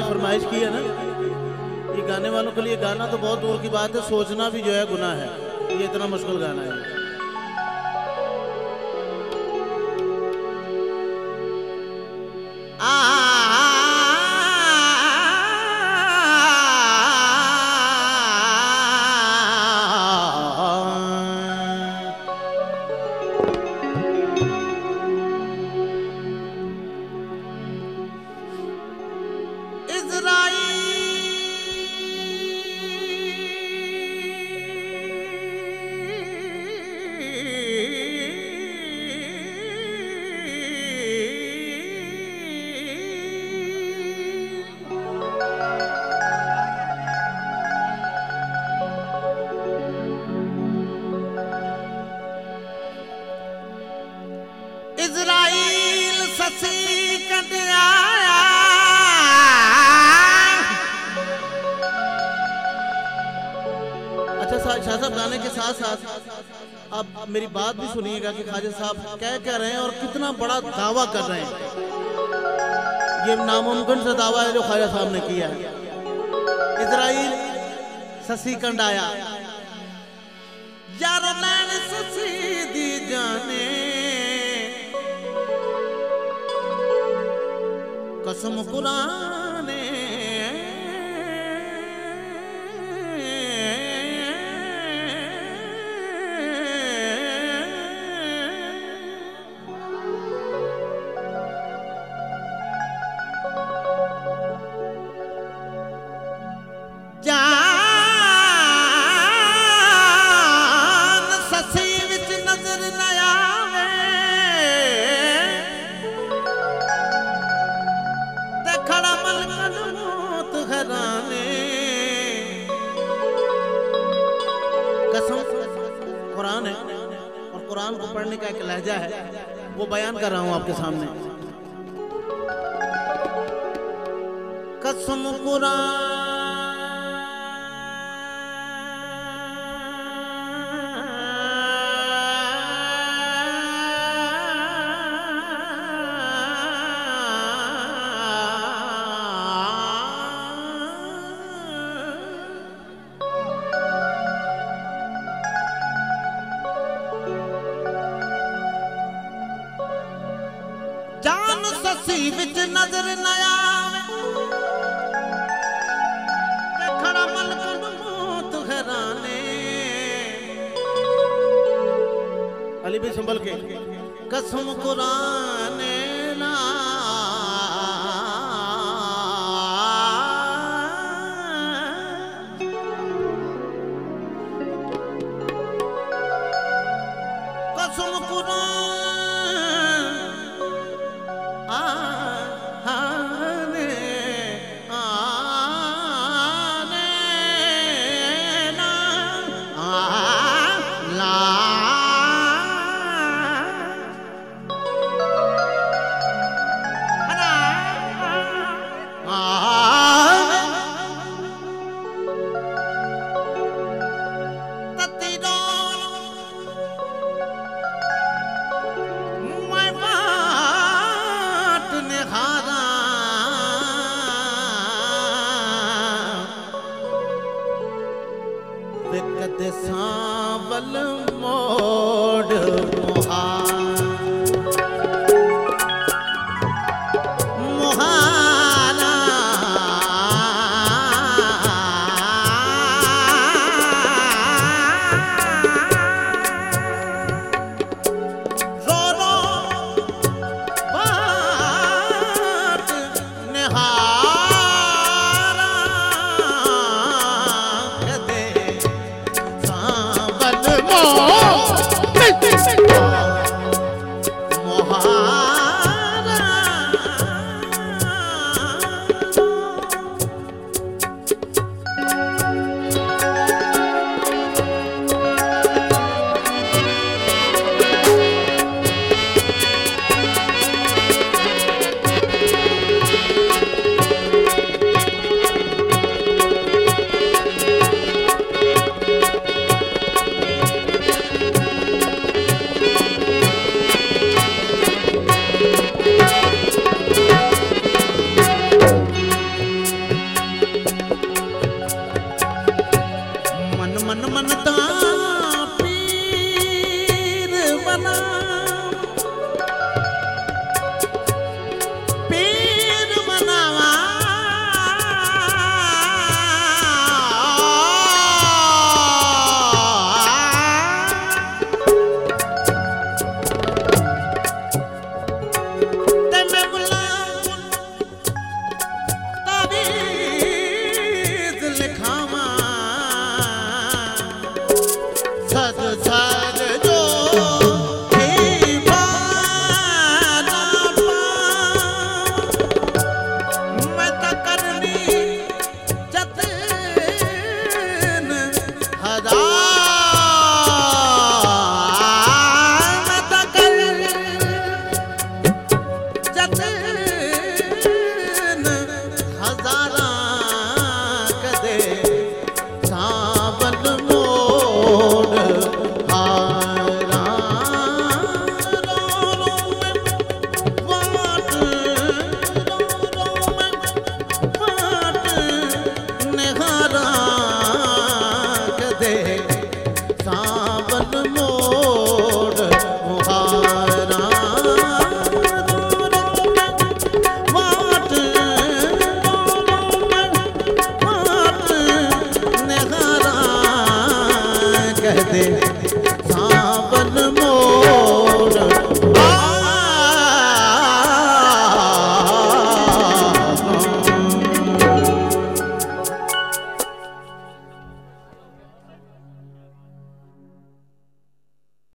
आपने फरमाइश की है ना, ये गाने वालों के लिए गाना तो बहुत दूर की बात है, सोचना भी जो है गुनाह है, ये इतना मुश्किल गाना है। इजराइल ससी कद आया, अच्छा शाह साहब गाने के साथ साथ आप मेरी बात भी सुनिएगा कि खाजा साहब क्या कह रहे हैं और कितना बड़ा दावा कर रहे हैं। ये नामुमकिन से दावा है जो खाजा साहब ने किया है। इजराइल ससी कंड आया, यार नैन ससी दी जाने, कसम कुराने जान ससी विच नजर न आवे, कसम कुरान है और कुरान को पढ़ने का एक लहजा है, वो बयान कर रहा हूं आपके सामने। कसम ससी विच नजर न आवे, खड़ा मलक मौत घराने, अली भी संभल के कसम कुरान ना, कसम कुरान सांवल मोड़ मुहान, मुहाना रो रो बात निहार, oh, कहते